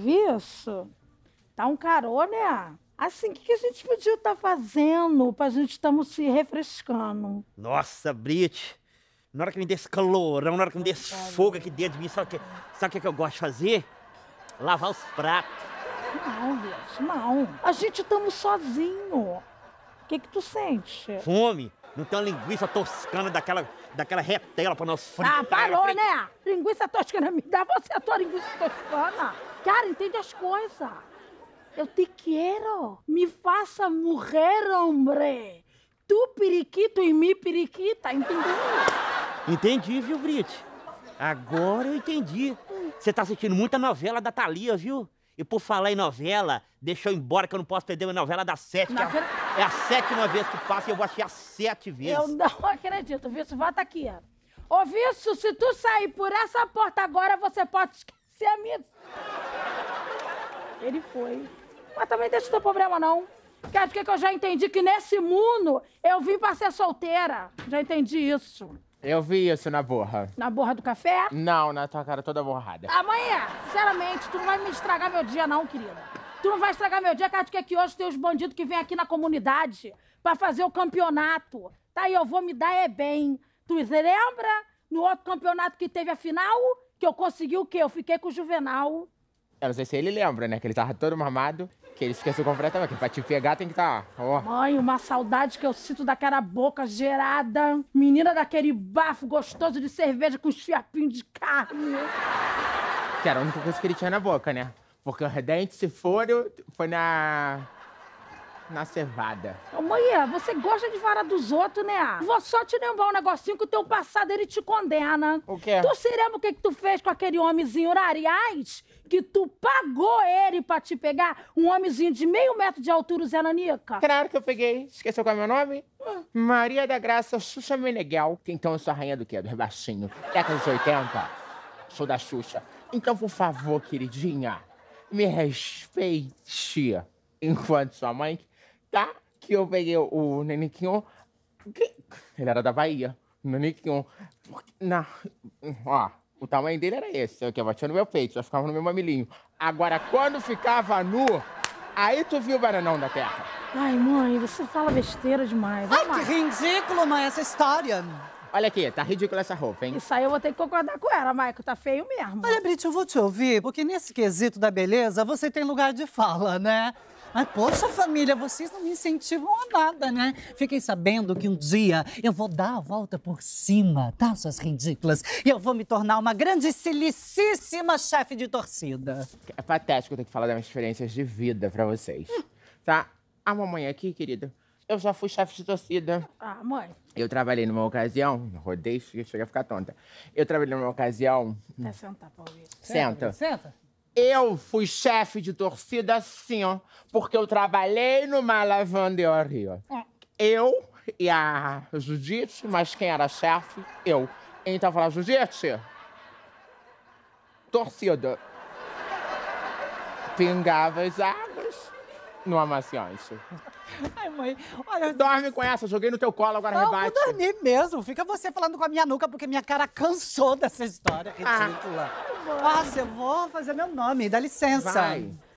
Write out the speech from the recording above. serviço, dá um carô, né? Assim, o que a gente podia estar fazendo pra gente estar se refrescando? Nossa, Briti, na hora que me desse calorão, na hora que me desse fogo aqui dentro de mim, sabe o que eu gosto de fazer? Lavar os pratos. Não, Briti, não. A gente estamos sozinho. O que tu sente? Fome. Não tem uma linguiça toscana daquela retela pra nós fritar. Ah, parou, né? Linguiça toscana, me dá você a tua linguiça toscana. Cara, entende as coisas. Eu te quero. Me faça morrer, hombre. Tu, periquito, e me, periquita. Entendeu? Entendi, viu, Briti? Agora eu entendi. Você tá assistindo muita novela da Thalia, viu? E por falar em novela, deixa eu ir embora que eu não posso perder uma novela das 7. É a 7ª vez que passa e eu vou assistir 7 vezes. Eu não acredito, Vício. Volta aqui, ó. Ô, Vício, se tu sair por essa porta agora, você pode esquecer a minha... Ele foi. Mas também deixa o teu problema, não. Porque eu já entendi que nesse mundo eu vim pra ser solteira. Já entendi isso. Eu vi isso na borra. Na borra do café? Não, na tua cara toda borrada. Amanhã, sinceramente, tu não vai me estragar meu dia, não, querida. Tu não vai estragar meu dia, cara, que hoje tem os bandidos que vêm aqui na comunidade pra fazer o campeonato. Tá, e eu vou me dar é bem. Tu lembra? No outro campeonato que teve a final, que eu consegui o quê? Eu fiquei com o Juvenal. Eu não sei se ele lembra, né? Que ele tava todo mamado, que ele esqueceu completamente. Pra te pegar tem que estar... Oh. Mãe, uma saudade que eu sinto daquela boca gerada. Menina daquele bafo gostoso de cerveja com os fiapinhos de carne. Que era a única coisa que ele tinha na boca, né? Porque os dentes se foram, foi na cevada. Ô, mãe, você gosta de vara dos outros, né? Vou só te lembrar um negocinho que o teu passado, ele te condena. O quê? Tu se lembra o que tu fez com aquele homenzinho, aliás... que tu pagou ele pra te pegar, um homenzinho de 0,5 metro de altura, o Zé Ananica? Claro que eu peguei. Esqueceu qual é o meu nome? Maria da Graça Xuxa Meneghel. Então eu sou a rainha do quê? Do rebaixinho. Década dos 80. Sou da Xuxa. Então, por favor, queridinha, me respeite enquanto sua mãe, tá? Que eu peguei o Naniquinho. Ele era da Bahia. O Naniquinho. Ó. O tamanho dele era esse, eu batia no meu peito, já ficava no meu mamilinho. Agora, quando ficava nu, aí tu viu o bananão da terra. Ai, mãe, você fala besteira demais. Ai, que ridículo, mãe, essa história. Olha aqui, tá ridícula essa roupa, hein? Isso aí eu vou ter que concordar com ela, Maico, tá feio mesmo. Olha, Briti, eu vou te ouvir, porque nesse quesito da beleza, você tem lugar de fala, né? Mas, poxa, família, vocês não me incentivam a nada, né? Fiquei sabendo que um dia eu vou dar a volta por cima, tá, suas ridículas? E eu vou me tornar uma grandíssima chefe de torcida. É patético eu ter que falar das minhas experiências de vida pra vocês, tá? A mamãe aqui, querida, eu já fui chefe de torcida. Ah, mãe. Eu trabalhei numa ocasião, rodei, cheguei a ficar tonta. Eu trabalhei numa ocasião... Até sentar pra ouvir. Senta. Senta. Eu fui chefe de torcida, assim, ó, porque eu trabalhei no Malavanderio. Eu e a Judite, mas quem era chefe? Eu. Então eu falava, Judite, torcida. Pingava as águas no amaciante. Ai, mãe, olha... Dorme com essa, joguei no teu colo, agora não, rebate. Não, vou dormir mesmo. Fica você falando com a minha nuca, porque minha cara cansou dessa história ridícula. Nossa, eu vou fazer meu nome, dá licença. Vai.